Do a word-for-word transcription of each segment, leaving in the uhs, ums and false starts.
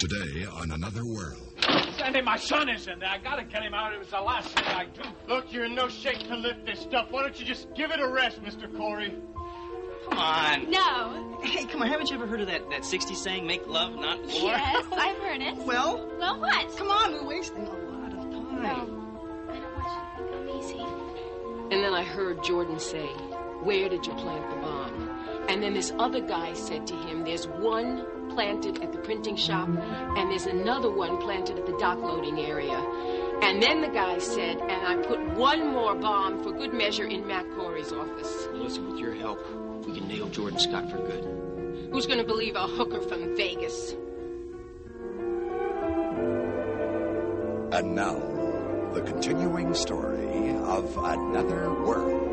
Today on Another World. Sandy, my son is in there. I gotta get him out. It was the last thing I do. Look, you're in no shape to lift this stuff. Why don't you just give it a rest, Mister Corey? Come on. No. Hey, come on. Haven't you ever heard of that, that sixties saying, make love, not war? Yes, I've heard it. Well? Well, what? Come on, we're wasting a lot of time. No, I don't want you to think I'm easy. And then I heard Jordan say, where did you plant the bomb? And then this other guy said to him, there's one planted at the printing shop, and there's another one planted at the dock loading area. And then the guy said, and I put one more bomb for good measure in Matt Corey's office. Well, listen, with your help, we can nail Jordan Scott for good. Who's going to believe a hooker from Vegas? And now, the continuing story of Another World.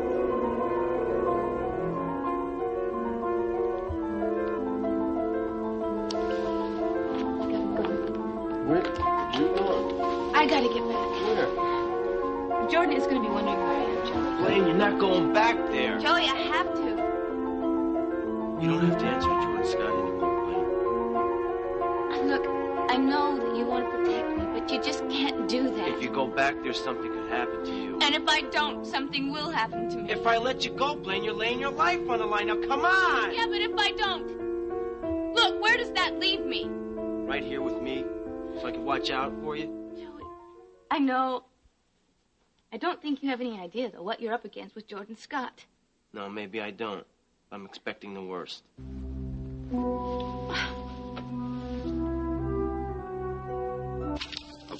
Where did you go? I gotta get back. Where? Jordan is gonna be wondering where I am, Joey. Blaine, you're not going back there. Joey, I have to. You don't have to answer Jordan Scott anymore, Blaine. Look, I know that you want to protect me, but you just can't do that. If you go back there, something could happen to you. And if I don't, something will happen to me. If I let you go, Blaine, you're laying your life on the line. Now, come on! Yeah, but if I don't? Look, where does that leave me? Right here with me. So I can watch out for you? Joey, I know. I don't think you have any idea, though, what you're up against with Jordan Scott. No, maybe I don't. I'm expecting the worst. Oh,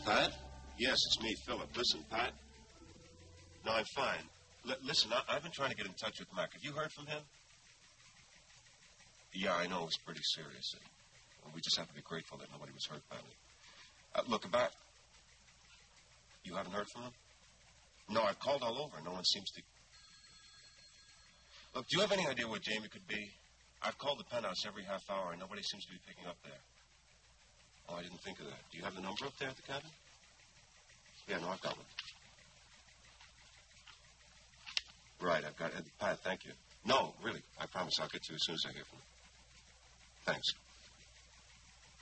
Pat? Yes, it's me, Philip. Listen, Pat. No, I'm fine. L listen, I I've been trying to get in touch with Mac. Have you heard from him? Yeah, I know. It was pretty serious. And we just have to be grateful that nobody was hurt badly. Uh, look, about... You haven't heard from him? No, I've called all over. No one seems to... Look, do you have any idea where Jamie could be? I've called the penthouse every half hour, and nobody seems to be picking up there. Oh, I didn't think of that. Do you have the number up there at the cabin? Yeah, no, I've got one. Right, I've got it. Pat, thank you. No, really, I promise I'll get to you as soon as I hear from him. Thanks.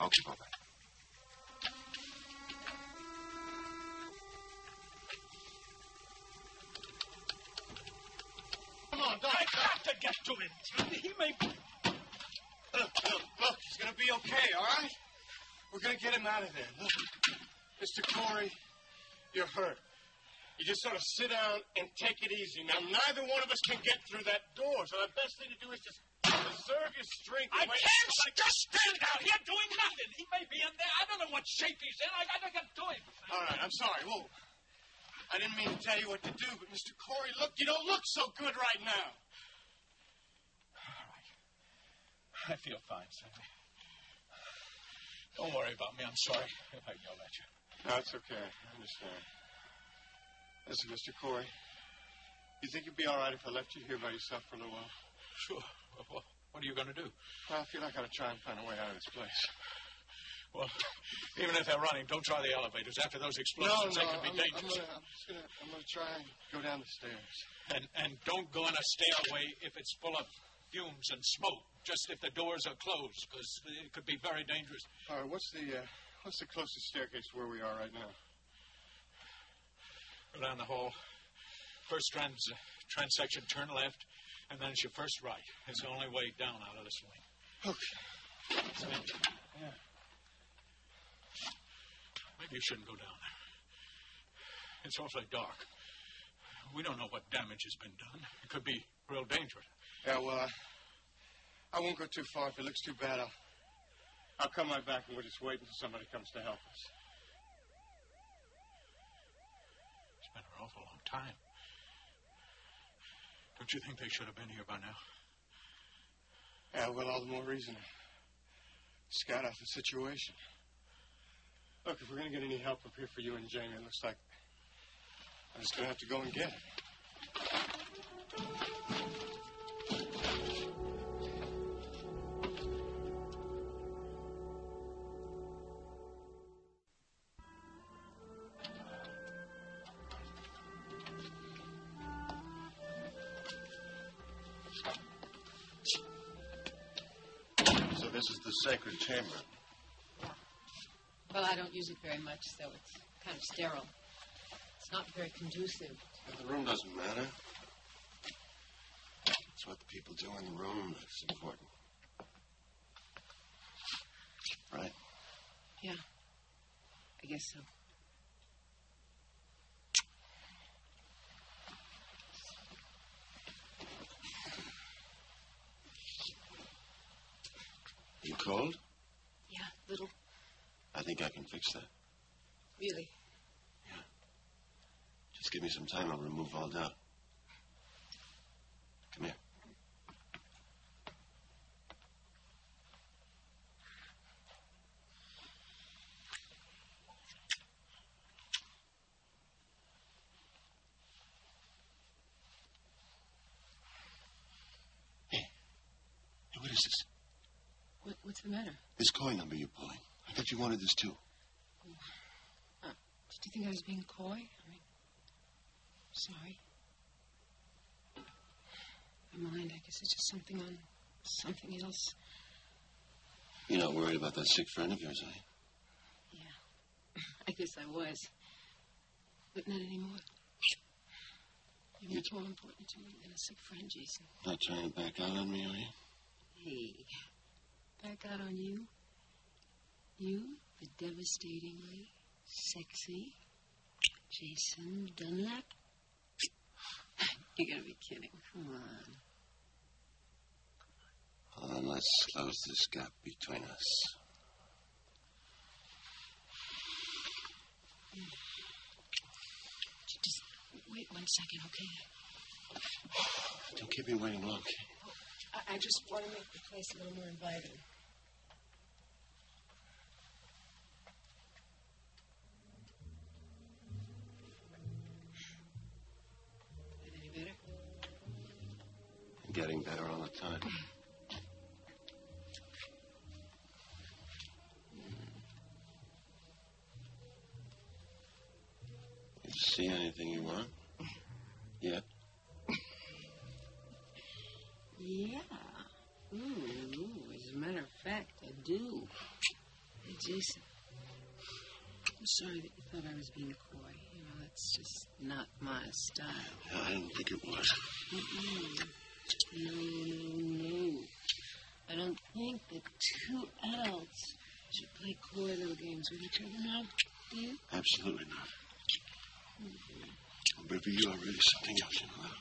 Okay, bye-bye. Get to him. He may be... Look, look, look, he's going to be okay, all right? We're going to get him out of there. Look, Mister Corey, you're hurt. You just sort of sit down and take it easy. Now, neither one of us can get through that door, so the best thing to do is just preserve your strength. I can't I just stand out here doing nothing. He may be in there. I don't know what shape he's in. I got to get to him. All right, I'm sorry. Whoa. I didn't mean to tell you what to do, but Mister Corey, look, you don't look so good right now. I feel fine, Sandy. Don't worry about me. I'm sorry if I yell at you. No, it's okay. I understand. Listen, Mister Corey, you think you'd be all right if I left you here by yourself for a little while? Sure. Well, what are you going to do? Well, I feel like I gotta try and find a way out of this place. Well, even if they're running, don't try the elevators. After those explosions, no, no, they could be I'm, dangerous. I'm going I'm I'm to try and go down the stairs. And, and don't go in a stairway if it's full of fumes and smoke, just if the doors are closed, because it could be very dangerous. All right, what's the, uh, what's the closest staircase to where we are right now? Go down the hall. First trans, uh, transection, turn left, and then it's your first right. It's the only way down out of this wing. Okay. So, yeah. Maybe you shouldn't go down there. It's awfully dark. We don't know what damage has been done. It could be real dangerous. Yeah, well, I, I won't go too far. If it looks too bad, I'll, I'll come right back, and we'll just wait until somebody comes to help us. It's been an awful long time. Don't you think they should have been here by now? Yeah, well, all the more reason to scout out the situation. Look, if we're going to get any help up here for you and Jamie, it looks like I'm just going to have to go and get it. This is the sacred chamber. Well, I don't use it very much, so it's kind of sterile. It's not very conducive. Yeah, the room doesn't matter. It's what the people do in the room that's important. Right? Yeah. I guess so. You cold? Yeah, little. I think I can fix that. Really? Yeah. Just give me some time, I'll remove all doubt. Come here. Hey. Hey, what is this? What, what's the matter? This coin number you're pulling. I thought you wanted this, too. Oh. Uh, did you think I was being coy? I mean, sorry. Never mind, I guess it's just something on something else. You're not worried about that sick friend of yours, are you? Yeah, I guess I was. But not anymore. You're much more important to me than a sick friend, Jason. Not trying to back out on me, are you? Hey, back out on you? You, the devastatingly sexy Jason Dunlap? You gotta be kidding. Come on. Hold on, let's close this gap between us. Just wait one second, okay? Don't keep me waiting long, okay? I, I just want to make the place a little more inviting. Getting better all the time. You see anything you want? Yeah. Yeah. Ooh, ooh, as a matter of fact, I do. Hey, Jason, I'm sorry that you thought I was being coy. You know, that's just not my style. No, I didn't think it was. Mm-mm. No, no, no. I don't think that two adults should play coy little games with each other now, do you? Absolutely not. Mm-hmm. Baby, you are really something else, you know that?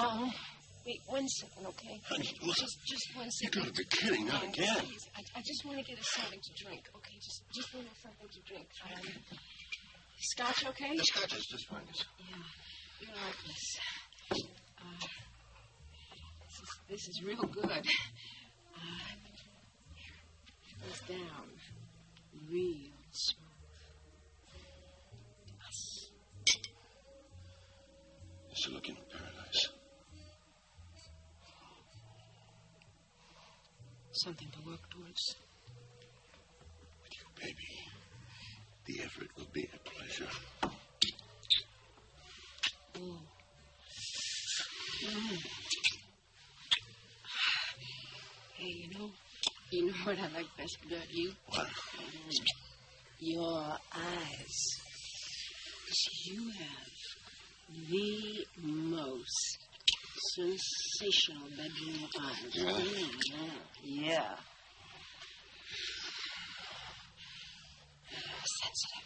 Yeah. Oh, um, wait one second, okay? Honey, look. Just, just one second. You've got to be kidding, not again. Please, I, I just want to get us something to drink, okay? Just, just want to get something to drink. Um, scotch, okay? The scotch is just fine, yes. Yeah. You don't like this. Uh, this is, this is real good. Uh, it goes down real smooth. Yes. It's a look into paradise. Something to work towards. With you, baby, the effort will be a pleasure. Oh. Mm. Hey, you know, you know what I like best about you? What? Mm. Your eyes. You have the most sensational bedroom eyes. Yeah. Mm, yeah. Yeah. Sensitive.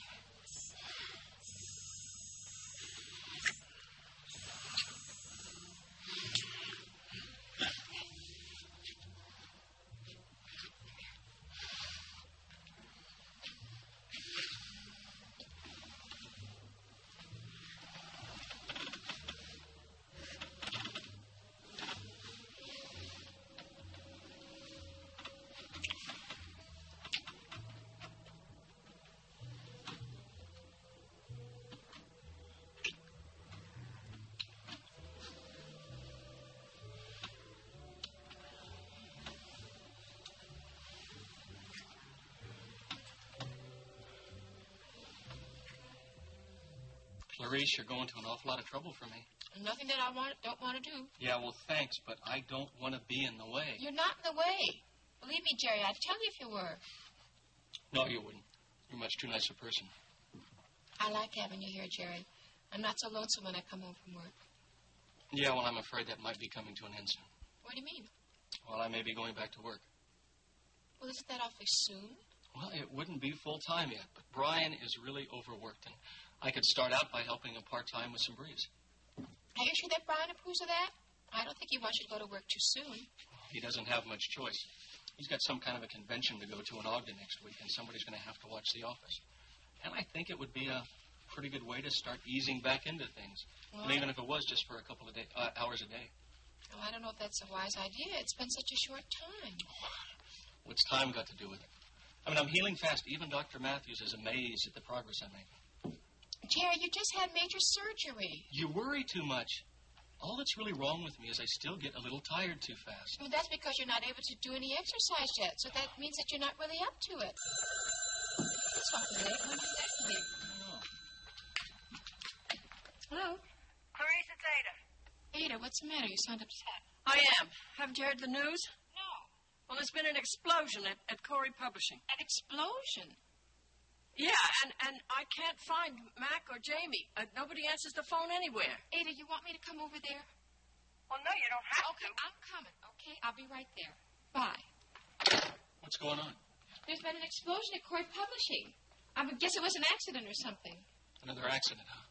Clarice, you're going to an awful lot of trouble for me. Nothing that I want, don't want to do. Yeah, well, thanks, but I don't want to be in the way. You're not in the way. Believe me, Jerry, I'd tell you if you were. No, you wouldn't. You're much too nice a person. I like having you here, Jerry. I'm not so lonesome when I come home from work. Yeah, well, I'm afraid that might be coming to an end soon. What do you mean? Well, I may be going back to work. Well, isn't that awfully soon? Well, it wouldn't be full-time yet, but Brian is really overworked, and I could start out by helping him part-time with some briefs. Are you sure that Brian approves of that? I don't think he wants you to go to work too soon. He doesn't have much choice. He's got some kind of a convention to go to in Ogden next week, and somebody's going to have to watch The Office. And I think it would be a pretty good way to start easing back into things, well, and even if it was just for a couple of day, uh, hours a day. Well, I don't know if that's a wise idea. It's been such a short time. What's time got to do with it? I mean, I'm healing fast. Even Doctor Matthews is amazed at the progress I'm making. Jerry, you just had major surgery. You worry too much. All that's really wrong with me is I still get a little tired too fast. Well, that's because you're not able to do any exercise yet, so that means that you're not really up to it. That's not the name. When did that be? Hello? Clarice, it's Ada. Ada, what's the matter? You sound upset. I am. Haven't you heard the news? No. Well, there's been an explosion at, at Corey Publishing. An explosion? Yeah, and, and I can't find Mac or Jamie. Uh, nobody answers the phone anywhere. Ada, you want me to come over there? Well, no, you don't have okay, to. Okay, I'm coming, okay? I'll be right there. Bye. What's going on? There's been an explosion at Corey Publishing. I would guess it was an accident or something. Another accident, huh?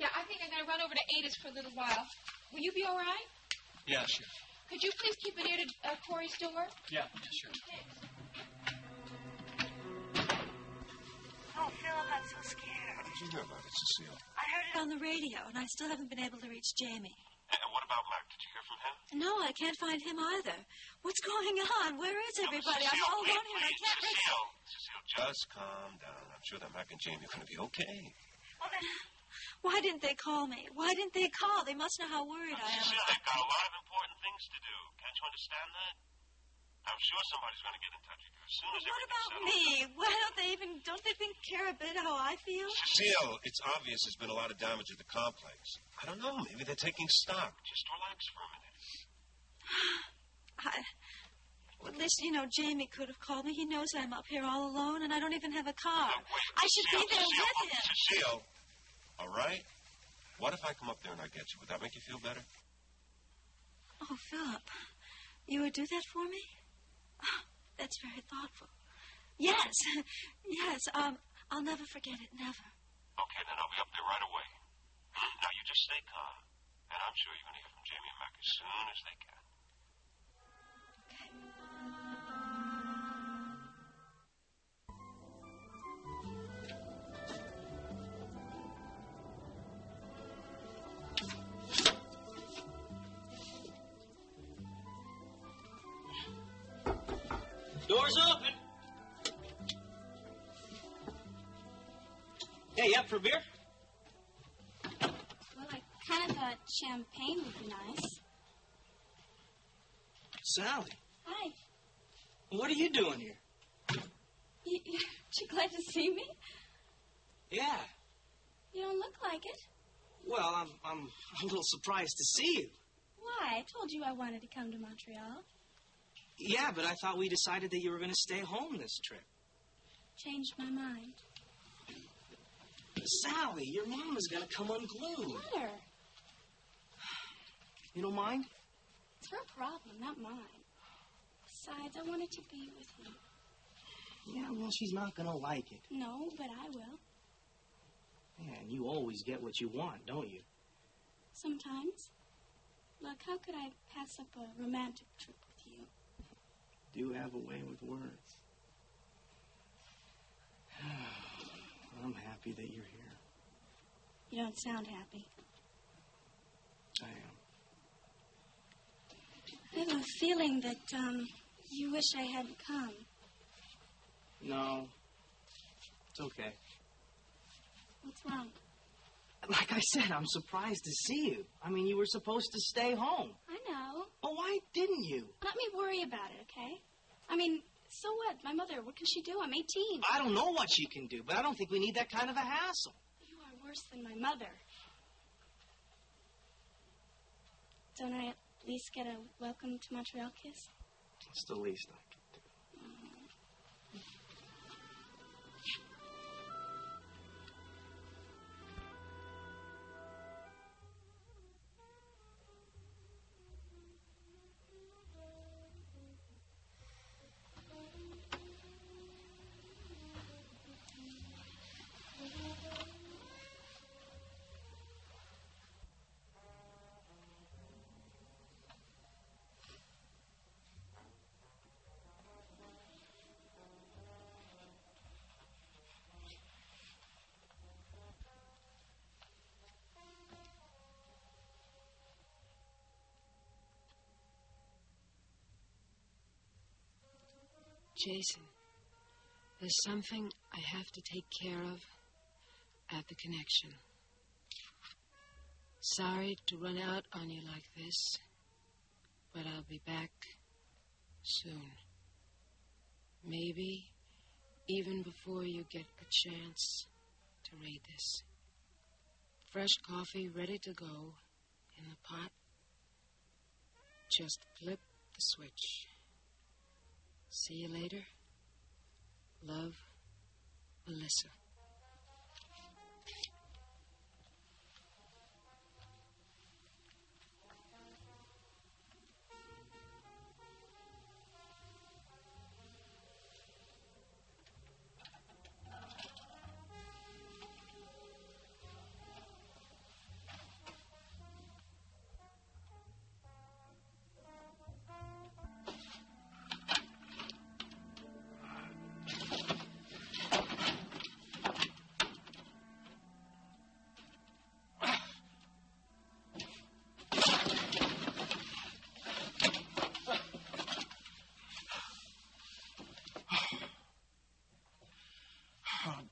Yeah, I think I'm going to run over to Ada's for a little while. Will you be all right? Yeah, sure. Could you please keep an ear to uh, Corey's door? Yeah, sure. Thanks. Oh, Phil, I got so scared. How did you know about it, Cecile? I heard it on the radio, and I still haven't been able to reach Jamie. And what about Mac? Did you hear from him? No, I can't find him either. What's going on? Where is everybody? I'm all alone here. I can't reach him. Cecile, just calm down. I'm sure that Mac and Jamie are going to be okay. Well, then... Why didn't they call me? Why didn't they call? They must know how worried I am. Cecile, they've got a lot of important things to do. Can't you understand that? I'm sure somebody's going to get in touch with you as soon as everything's settled. What about me? Why don't they even, don't they think, care a bit how I feel? Cecile, it's obvious there's been a lot of damage at the complex. I don't know. Maybe they're taking stock. Just relax for a minute. I... Well, at least, you know, Jamie could have called me. He knows I'm up here all alone, and I don't even have a car. No, wait, I should Cecile, be there Cecile, with him. Cecile... All right? What if I come up there and I get you? Would that make you feel better? Oh, Philip, you would do that for me? Oh, that's very thoughtful. Yes, yes, um, I'll never forget it, never. Okay, then I'll be up there right away. Now, you just stay calm, and I'm sure you're going to hear from Jamie and Mac as soon as they can. Door's open. Hey, you up for a beer? Well, I kind of thought champagne would be nice. Sally. Hi. What are you doing here? You, you're you glad to see me? Yeah. You don't look like it. Well, I'm, I'm a little surprised to see you. Why? I told you I wanted to come to Montreal. Yeah, but I thought we decided that you were going to stay home this trip. Changed my mind. Sally, your mom is going to come unglued. Let her. You don't mind? It's her problem, not mine. Besides, I wanted to be with you. Yeah, well, she's not going to like it. No, but I will. Man, you always get what you want, don't you? Sometimes. Look, how could I pass up a romantic trip with you? Do have a way with words. I'm happy that you're here. You don't sound happy. I am. I have a feeling that, um, you wish I hadn't come. No. It's okay. What's wrong? Like I said, I'm surprised to see you. I mean, you were supposed to stay home. I know. Well, why didn't you? Let me worry about it, okay? I mean, so what? My mother, what can she do? I'm eighteen. I don't know what she can do, but I don't think we need that kind of a hassle. You are worse than my mother. Don't I at least get a welcome to Montreal kiss? It's the least I can do. Jason, there's something I have to take care of at the Connection. Sorry to run out on you like this, but I'll be back soon. Maybe even before you get a chance to read this. Fresh coffee ready to go in the pot. Just flip the switch. See you later. Love, Melissa.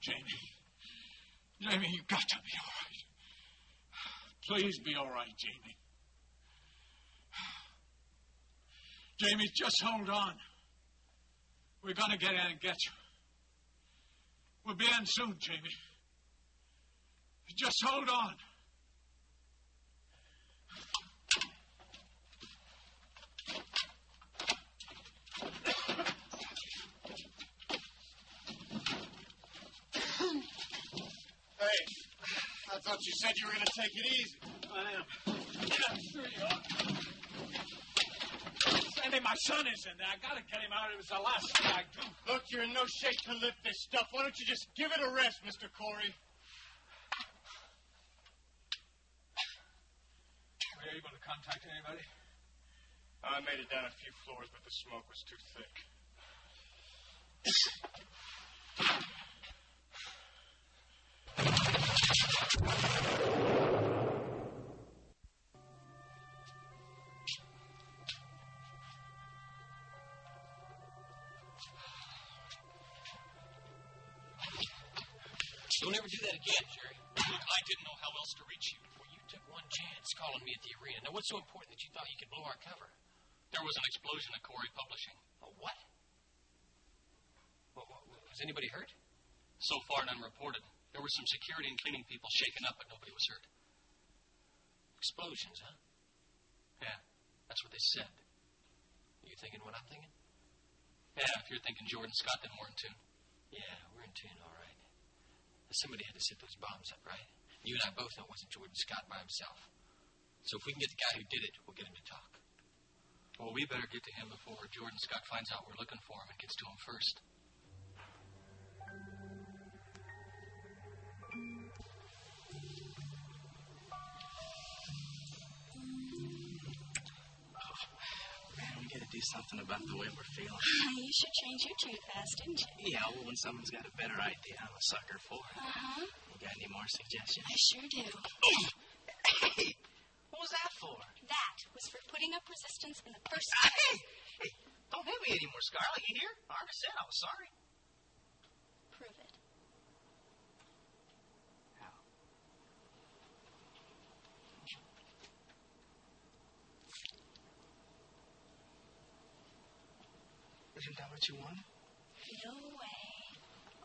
Jamie, Jamie, you've got to be all right. Please be all right, Jamie. Jamie, just hold on. We're going to get in and get you. We'll be in soon, Jamie. Just hold on. You said you were going to take it easy. I am. I'm sure you are. Sandy, my son is in there. I got to get him out. It was the last thing I do. Look, you're in no shape to lift this stuff. Why don't you just give it a rest, Mister Corey? Were you able to contact anybody? I made it down a few floors, but the smoke was too thick. Don't ever do that again, Jerry. Look, I didn't know how else to reach you before you took one chance calling me at the arena. Now, what's so important that you thought you could blow our cover? There was an explosion at Corey Publishing. A what? What, what, what? Was anybody hurt? So far, none reported. There were some security and cleaning people shaken up, but nobody was hurt. Explosions, huh? Yeah, that's what they said. Are you thinking what I'm thinking? Yeah, if you're thinking Jordan Scott, then we're in tune. Yeah, we're in tune, all right. Somebody had to set those bombs up, right? You and I both know it wasn't Jordan Scott by himself. So if we can get the guy who did it, we'll get him to talk. Well, we better get to him before Jordan Scott finds out we're looking for him and gets to him first. Oh, man, we gotta do something about the way we're feeling. Oh, you should change your tune fast, didn't you? Yeah, well, when someone's got a better idea, I'm a sucker for it. Uh-huh. You got any more suggestions? I sure do. Hey, what was that for? That was for putting up resistance in the first place. Hey, hey, don't hit me anymore, Scarlet. You hear? Arma said I was sorry. Prove it. Isn't that what you want? No way.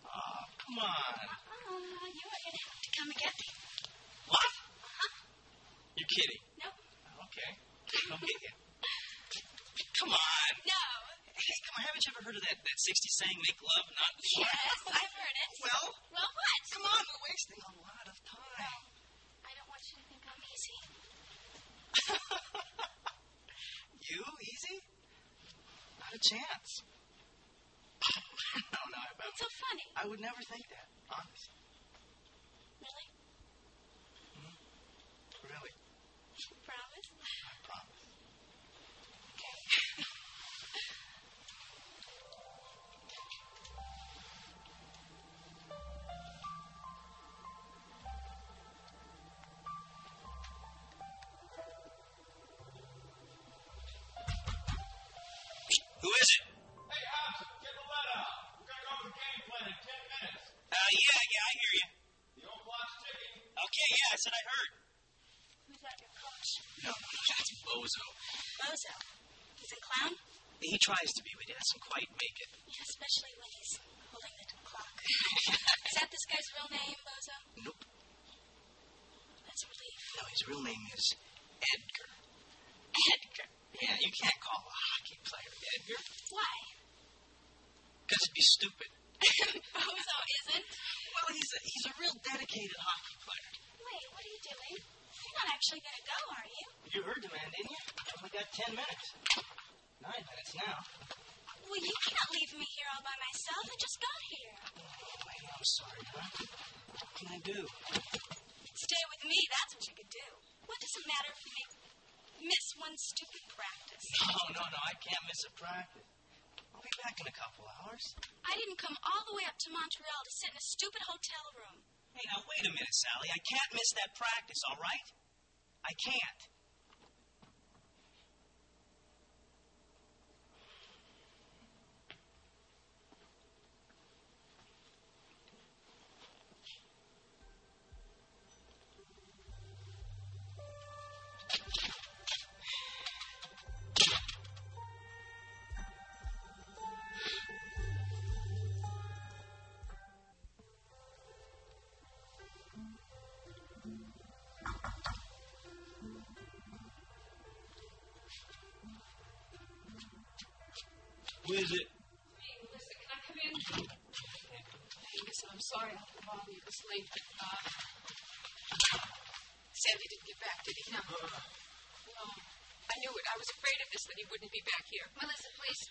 Oh, come on. Uh-uh. You are going to have to come and get me. What? Uh-huh. You're kidding. No. Okay. Come get you. Come on. No. Hey, come on. Haven't you ever heard of that, that sixties saying, make love, not war? Yes, I've heard it. Well? Well, what? Come on. We're wasting a lot of time. No. I don't want you to think I'm easy. You easy? A chance. no, no, I It's so funny. I would never think that, honestly. Really? Mm-hmm. Really? You promise? I promise. Okay. Who is it? Hey, Hobbs, get the Bozo. Bozo? He's a clown? He tries to be, but he doesn't quite make it. Yeah, especially when he's holding the clock. Is that this guy's real name, Bozo? Nope. That's a relief. No, his real name is Edgar. Edgar? Yeah, you can't call a hockey player Edgar. Why? Because it'd be stupid. Bozo isn't? Well, he's a, he's a real dedicated hockey player. Wait, what are you doing? You're not actually going to go, are you? You heard the man, didn't you? I've only got ten minutes. Nine minutes now. Well, you can't leave me here all by myself. I just got here. Oh, I know. I'm sorry, huh? What can I do? Stay with me. That's what you could do. What does it matter if you miss one stupid practice? No, no, no. I can't miss a practice. I'll be back in a couple hours. I didn't come all the way up to Montreal to sit in a stupid hotel room. Hey, now, wait a minute, Sally. I can't miss that practice, all right? I can't. Who is it? Hey, Melissa, can I come in? Yeah. Hey, listen, I'm sorry I had to bother you this late, but, uh... Sandy didn't get back, did he? No. Uh, no. I knew it. I was afraid of this, that he wouldn't be back here. Melissa, please.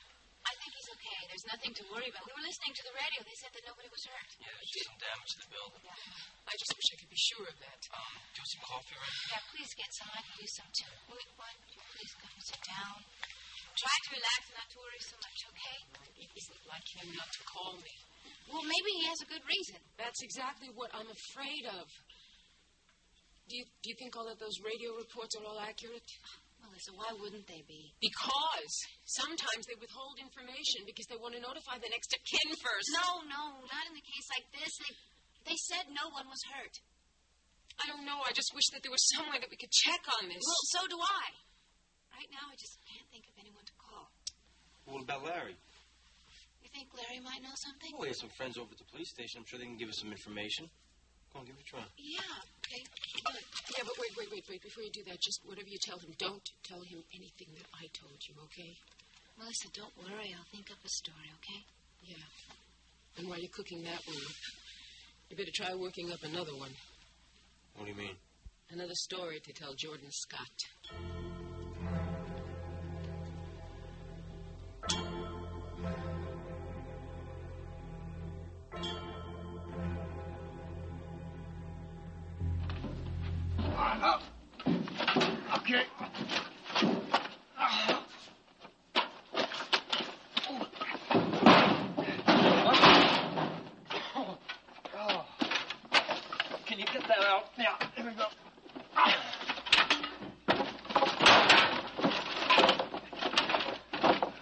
I think he's okay. There's nothing to worry about. We were listening to the radio. They said that nobody was hurt. Yeah, she didn't damage the building. Yeah. I just wish I could be sure of that. Um, do some coffee, right? Yeah, please get some. I can use some, too. Wait, why don't you please come sit down? Try to relax and not to worry so much, okay? It isn't like him not to call me. Well, maybe he has a good reason. That's exactly what I'm afraid of. Do you, do you think all of those radio reports are all accurate? Oh, Melissa, why wouldn't they be? Because sometimes they withhold information because they want to notify the next of kin first. No, no, not in a case like this. They, they said no one was hurt. I don't know. I just wish that there was some way that we could check on this. Well, so do I. Right now, I just can't think of anyone to call. What about Larry? You think Larry might know something? Well, we have some friends over at the police station. I'm sure they can give us some information. Come on, give it a try. Yeah, okay. Uh, yeah, but wait, wait, wait, wait. Before you do that, just whatever you tell him, don't tell him anything that I told you, okay? Melissa, don't worry. I'll think up a story, okay? Yeah. And while you're cooking that one, you better try working up another one. What do you mean? Another story to tell Jordan Scott. Okay. Can you get that out? Yeah, here we go.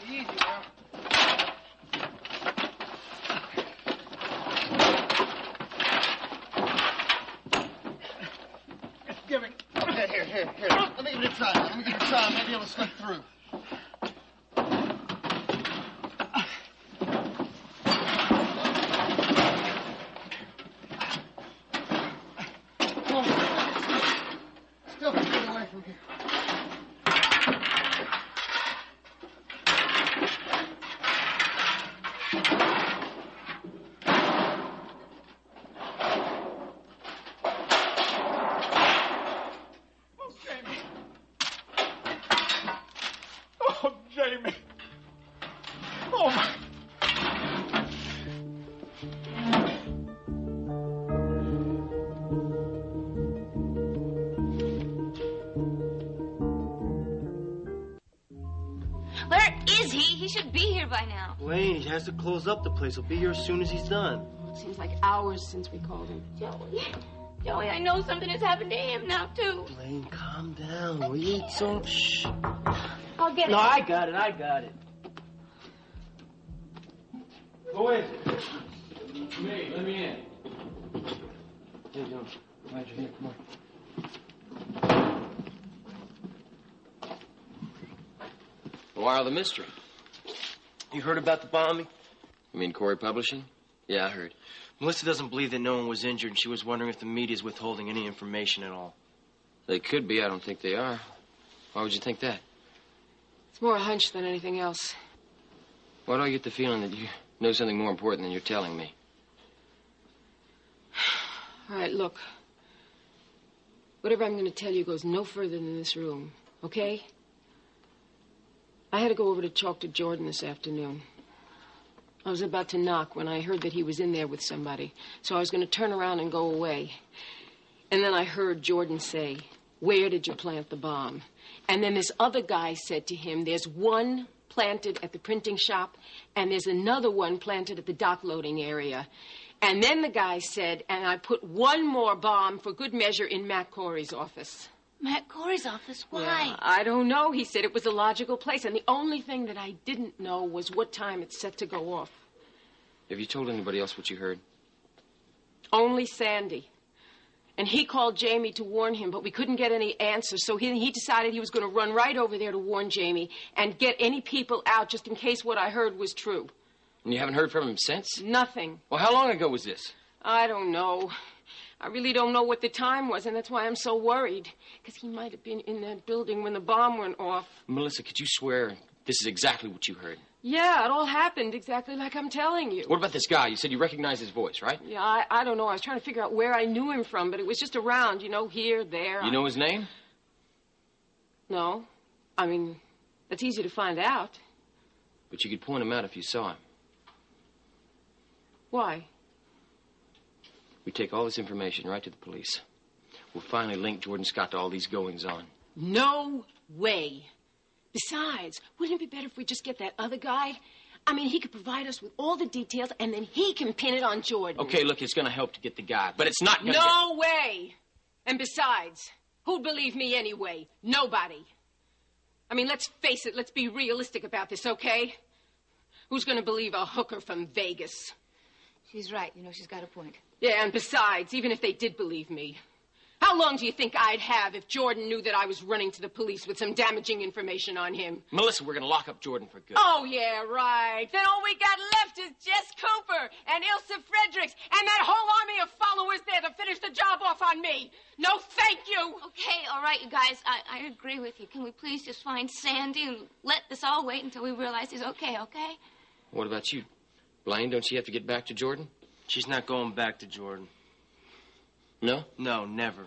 Easy now. It's giving. Here, here, here, here. Let me give it a try. Let me give it a try. Maybe it'll slip through. Still can't get away from here. He has to close up the place. He'll be here as soon as he's done. Seems like hours since we called him. Joey. Joey, I know something has happened to him now, too. Blaine, calm down. I will you eat some? Shh. I'll get no, it. No, I got it. I got it. Who is it? It's me. Let me in. Here, Joey. Glad you're here. Come on. The Wire of the Mystery. You heard about the bombing? You mean Corey Publishing? Yeah, I heard. Melissa doesn't believe that no one was injured, and she was wondering if the media's withholding any information at all. They could be. I don't think they are. Why would you think that? It's more a hunch than anything else. Why do I get the feeling that you know something more important than you're telling me? All right, look. Whatever I'm going to tell you goes no further than this room, okay? I had to go over to talk to Jordan this afternoon. I was about to knock when I heard that he was in there with somebody. So I was going to turn around and go away. And then I heard Jordan say, "Where did you plant the bomb?" And then this other guy said to him, "There's one planted at the printing shop, and there's another one planted at the dock loading area." And then the guy said, "And I put one more bomb for good measure in Matt Corey's office." Matt Corey's office? Why? Yeah, I don't know. He said it was a logical place, and the only thing that I didn't know was what time it's set to go off. Have you told anybody else what you heard? Only Sandy. And he called Jamie to warn him, but we couldn't get any answers, so he, he decided he was going to run right over there to warn Jamie and get any people out just in case what I heard was true. And you haven't heard from him since? Nothing. Well, how long ago was this? I don't know. I really don't know what the time was, and that's why I'm so worried. Because he might have been in that building when the bomb went off. Melissa, could you swear this is exactly what you heard? Yeah, it all happened exactly like I'm telling you. What about this guy? You said you recognized his voice, right? Yeah, I, I don't know. I was trying to figure out where I knew him from, but it was just around, you know, here, there. You I... know his name? No. I mean, that's easy to find out. But you could point him out if you saw him. Why? We take all this information right to the police. We'll finally link Jordan Scott to all these goings-on. No way. Besides, wouldn't it be better if we just get that other guy? I mean, he could provide us with all the details, and then he can pin it on Jordan. Okay, look, it's going to help to get the guy, but it's not going to... No way! And besides, who'd believe me anyway? Nobody. I mean, let's face it, let's be realistic about this, okay? Who's going to believe a hooker from Vegas? She's right. You know, she's got a point. Yeah, and besides, even if they did believe me, how long do you think I'd have if Jordan knew that I was running to the police with some damaging information on him? Melissa, we're going to lock up Jordan for good. Oh, yeah, right. Then all we got left is Jess Cooper and Ilsa Fredericks and that whole army of followers there to finish the job off on me. No, thank you. Okay, all right, you guys. I, I agree with you. Can we please just find Sandy and let this all wait until we realize he's okay, okay? What about you? Blaine, don't she have to get back to Jordan? She's not going back to Jordan. No? No, never.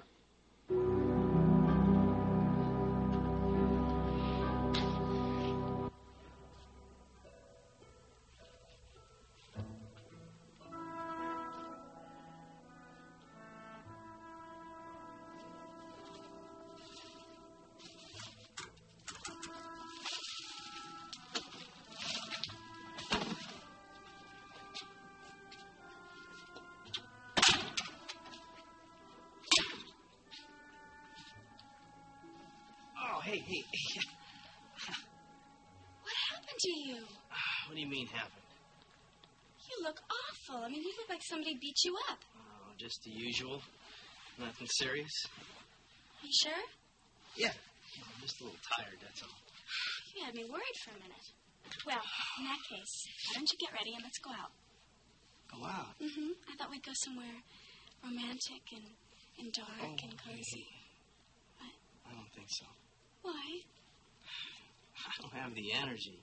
Hey, hey, hey. What happened to you? What do you mean, happened? You look awful. I mean, you look like somebody beat you up. Oh, just the usual. Nothing serious. You sure? Yeah. Well, I'm just a little tired, that's all. You had me worried for a minute. Well, in that case, why don't you get ready and let's go out? Go out? Mm-hmm. I thought we'd go somewhere romantic and, and dark oh, and cozy. Hey. What? I don't think so. Why? I don't have the energy.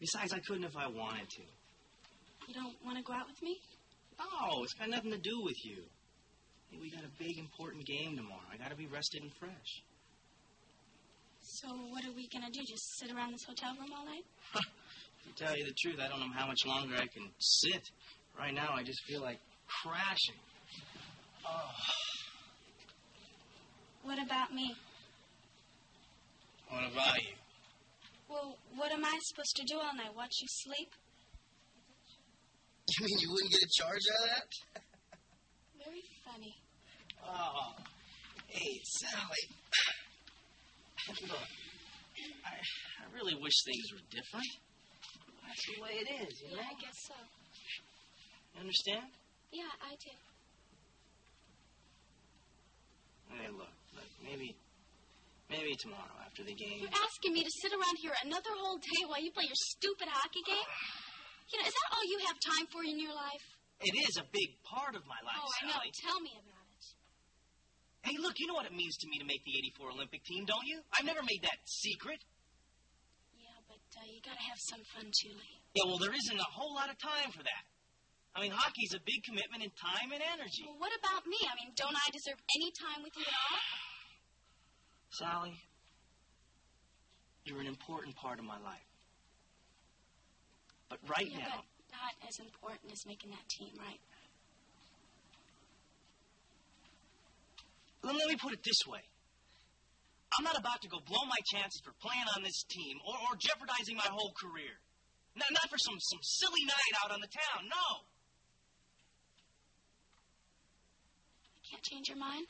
Besides, I couldn't if I wanted to. You don't want to go out with me? No, it's got nothing to do with you. Hey, we got a big, important game tomorrow. I got to be rested and fresh. So what are we going to do, just sit around this hotel room all night? To tell you the truth, I don't know how much longer I can sit. Right now, I just feel like crashing. Oh. What about me? What about you? Well, what am I supposed to do all night? Watch you sleep? You mean you wouldn't get a charge out of that? Very funny. Oh. Hey, Sally. Look, I, I really wish things were different. That's the way it is, you know? Yeah, I guess so. You understand? Yeah, I do. Hey, look, look, maybe... Maybe tomorrow after the game. You're asking me to sit around here another whole day while you play your stupid hockey game? You know, is that all you have time for in your life? It is a big part of my life, Sally. Oh, I know. Tell me about it. Hey, look, you know what it means to me to make the eighty-four Olympic team, don't you? I've never made that secret. Yeah, but uh, you got to have some fun, too, Lee. Yeah, well, there isn't a whole lot of time for that. I mean, hockey's a big commitment in time and energy. Well, what about me? I mean, don't I deserve any time with you at all? Sally, you're an important part of my life. But right yeah, now... But not as important as making that team, right? Well, let me put it this way. I'm not about to go blow my chances for playing on this team or, or jeopardizing my whole career. Not, not for some, some silly night out on the town, no. Can't change your mind?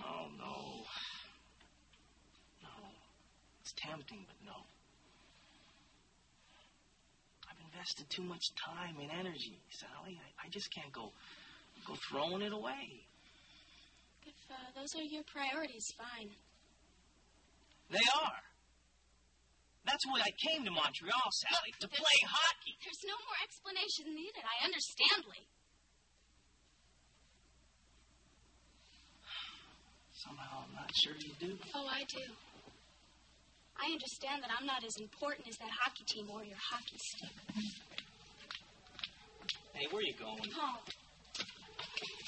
Oh, no. No. It's tempting, but no. I've invested too much time and energy, Sally. I, I just can't go go throwing it away. If uh, those are your priorities, fine. They are. That's why I came to Montreal, Sally, to play hockey. There's no more explanation needed. I understand, Lee. Somehow I'm not sure you do. Oh, I do. I understand that I'm not as important as that hockey team or your hockey stick. Hey, where are you going? Home.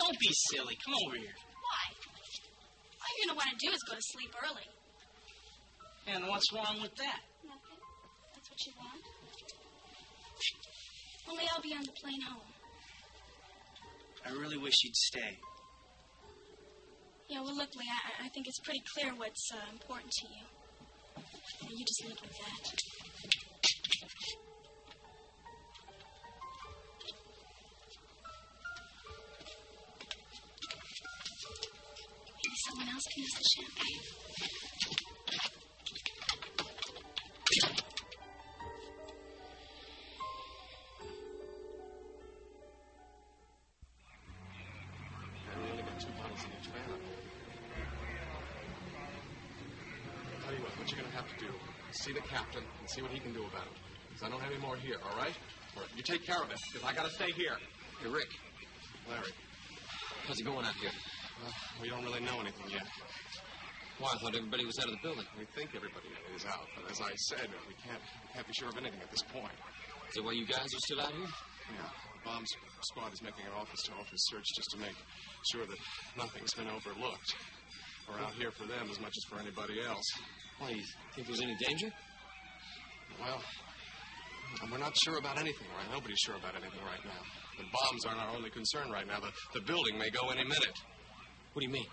Don't be silly. Come over here. Why? All you're going to want to do is go to sleep early. And what's wrong with that? Nothing. That's what you want. Only I'll be on the plane home. I really wish you'd stay. Yeah, well, look, Lee, I, I think it's pretty clear what's uh, important to you. Now, you just look at that. Maybe someone else can use the champagne. See the captain and see what he can do about it. Because I don't have any more here, all right? All right, you take care of it, because I got to stay here. Hey, Rick. Larry. How's it going out here? Well, we don't really know anything yet. Well, I thought everybody was out of the building. We think everybody is out, but as I said, we can't, we can't be sure of anything at this point. Is that why you guys are still out here? Yeah. The bomb squad is making an office-to-office search just to make sure that nothing's been overlooked. We're out here for them as much as for anybody else. Why, you think there's any danger? Well, we're not sure about anything, right? Nobody's sure about anything right now. The bombs aren't our only concern right now. The, the building may go any minute. What do you mean?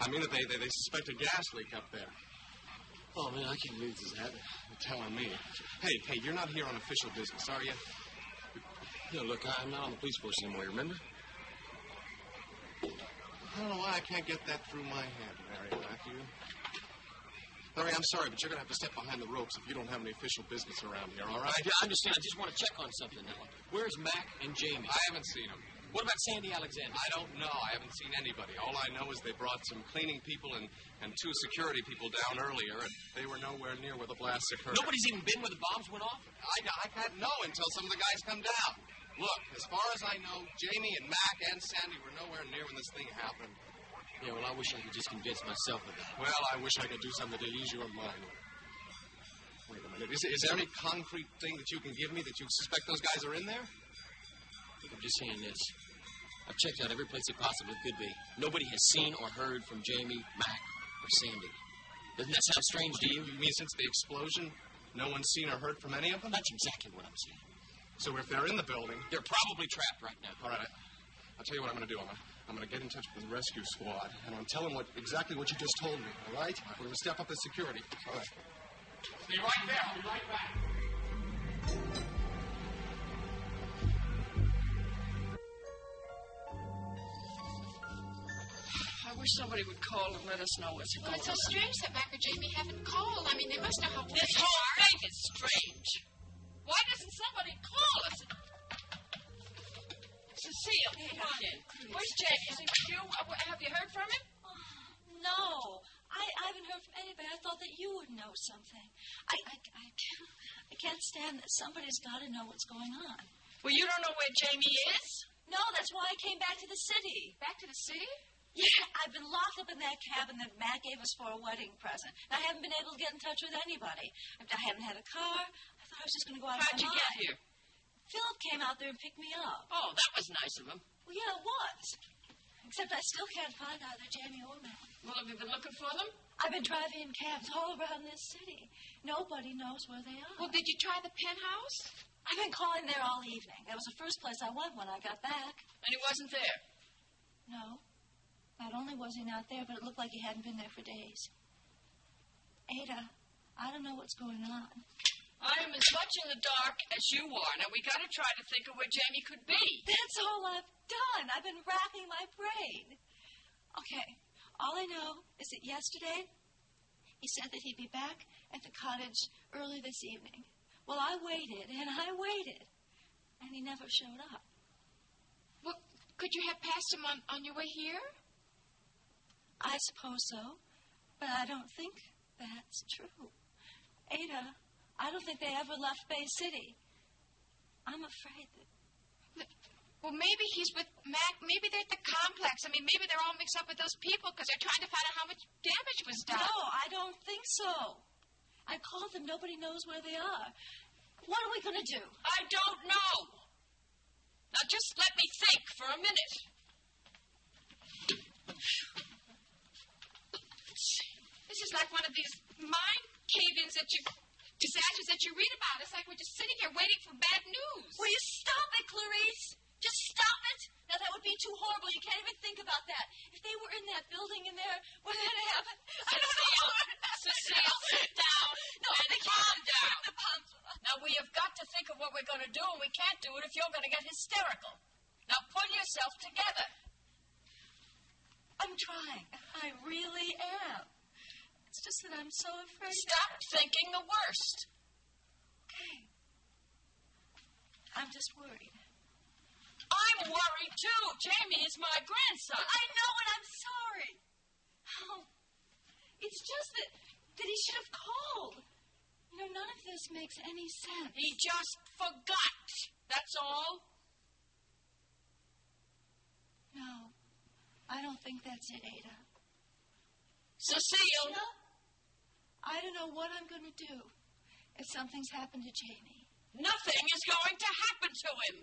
I mean that they, they, they suspect a gas leak up there. Oh, man, I can't believe this is happening. You're telling me. Hey, hey, you're not here on official business, are you? No, look, I'm not on the police force anymore, remember? I don't know why I can't get that through my head, Larry, Matthew. Larry, I'm sorry, but you're going to have to step behind the ropes if you don't have any official business around here, all right? I understand. I just want to check on something now. Where's Mac and Jamie? I haven't seen them. What about Sandy Alexander? I don't know. I haven't seen anybody. All I know is they brought some cleaning people and, and two security people down earlier, and they were nowhere near where the blast occurred. Nobody's even been where the bombs went off? I, I can't know until some of the guys come down. Look, as far as I know, Jamie and Mac and Sandy were nowhere near when this thing happened. Yeah, well, I wish I could just convince myself of that. Well, I wish I could do something to ease your mind. Wait a minute. Is, is there any concrete thing that you can give me that you suspect those guys are in there? I'm just saying this. I've checked out every place it possibly could be. Nobody has seen or heard from Jamie, Mac, or Sandy. Doesn't that sound strange to you? You mean since the explosion, no one's seen or heard from any of them? That's exactly what I'm saying. So if they're in the building... They're probably trapped right now. All right. I, I'll tell you what I'm going to do. I'm going to, I'm going to get in touch with the rescue squad, and I'll tell them what, exactly what you just told me, all right? We're going to step up the security. All right. Stay right there. I'll be right back. I wish somebody would call and let us know what's going on. Well, it's so strange that Mac or Jamie haven't called. I mean, they must know how... This whole thing is strange. Why doesn't somebody call us? Cecile, come on in. Where's Jamie? Is he with you? Have you heard from him? Oh, know. I, I haven't heard from anybody. I thought that you would know something. I, I, I, can't, I can't stand that. Somebody's got to know what's going on. Well, you don't know where Jamie is? No, that's why I came back to the city. Back to the city? Yeah, I've been locked up in that cabin that Matt gave us for a wedding present. And I haven't been able to get in touch with anybody. I, I haven't had a car. I thought I was just going to go out. How'd you get here? Philip came out there and picked me up. Oh, that was nice of him. Well, yeah, it was. Except I still can't find either Jamie or Matt. Well, have you been looking for them? I've been driving in cabs all around this city. Nobody knows where they are. Well, did you try the penthouse? I've been calling there all evening. That was the first place I went when I got back. And he wasn't there? No. Not only was he not there, but it looked like he hadn't been there for days. Ada, I don't know what's going on. I am as much in the dark as you are. Now, we got to try to think of where Jamie could be. That's all I've done. I've been racking my brain. Okay, all I know is that yesterday he said that he'd be back at the cottage early this evening. Well, I waited, and I waited, and he never showed up. Well, could you have passed him on, on your way here? I suppose so, but I don't think that's true. Ada, I don't think they ever left Bay City. I'm afraid that... Well, maybe he's with Mac. Maybe they're at the complex. I mean, maybe they're all mixed up with those people because they're trying to find out how much damage was done. No, I don't think so. I called them. Nobody knows where they are. What are we going to do? I don't know. Now, just let me think for a minute. This is like one of these mind cave-ins that you, disasters that you read about. It's like we're just sitting here waiting for bad news. Will you stop it, Clarice? Just stop it? Now, that would be too horrible. You can't even think about that. If they were in that building in there, where that happened, I don't know. Cecile, sit down. No, they calm down. Now, we have got to think of what we're going to do, and we can't do it if you're going to get hysterical. Now, pull yourself together. I'm trying. I really am. It's just that I'm so afraid. Stop thinking the worst. Okay. I'm just worried. I'm worried, too. Jamie is my grandson. I know, and I'm sorry. Oh, it's just that, that he should have called. You know, none of this makes any sense. He just forgot. That's all. No, I don't think that's it, Ada. Cecile. I don't know what I'm going to do if something's happened to Jamie. Nothing is going to happen to him.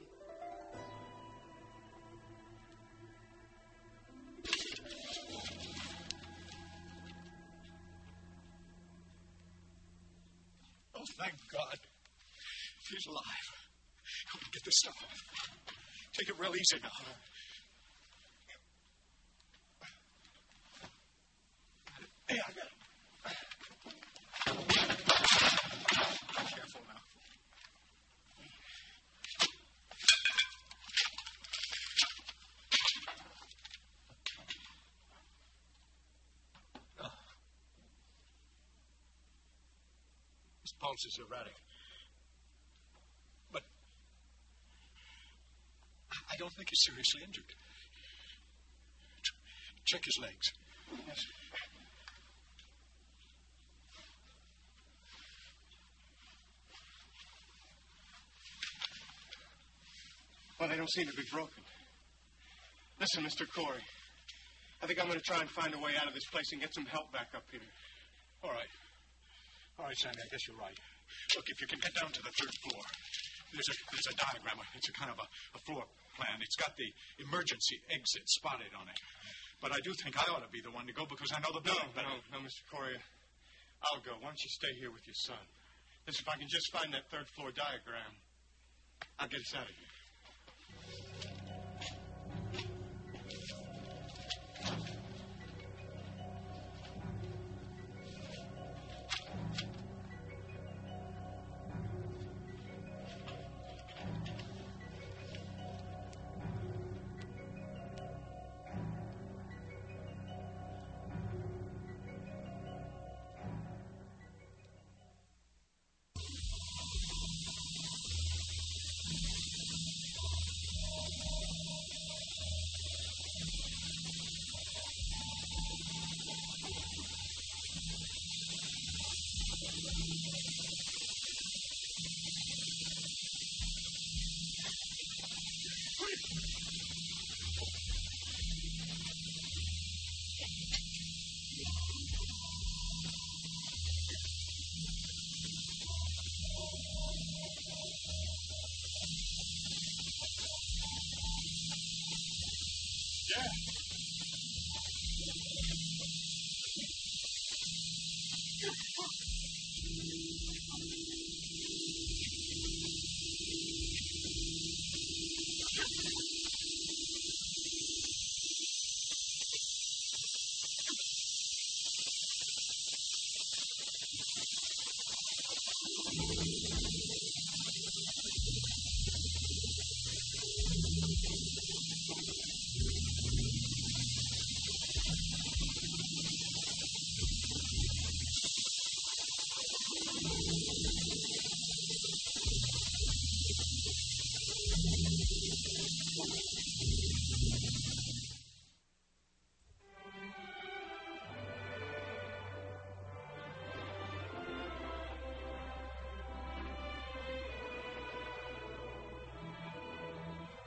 Oh, thank God. She's alive. Help me get this stuff off. Take it real easy now. Hey, I got it. Pulse is erratic. But I don't think he's seriously injured. Check his legs. Yes. Well, they don't seem to be broken. Listen, Mister Corey. I think I'm going to try and find a way out of this place and get some help back up here. All right. All right, Sandy, I guess you're right. Look, if you can get down to the third floor, there's a, there's a diagram. It's a kind of a, a floor plan. It's got the emergency exit spotted on it. But I do think I ought to be the one to go because I know the building better. No, no, Mister Corey, I'll go. Why don't you stay here with your son? Listen, if I can just find that third floor diagram, I'll get us out of here.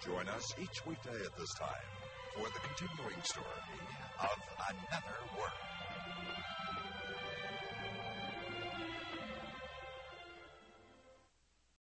Join us each weekday at this time for the continuing story of Another World.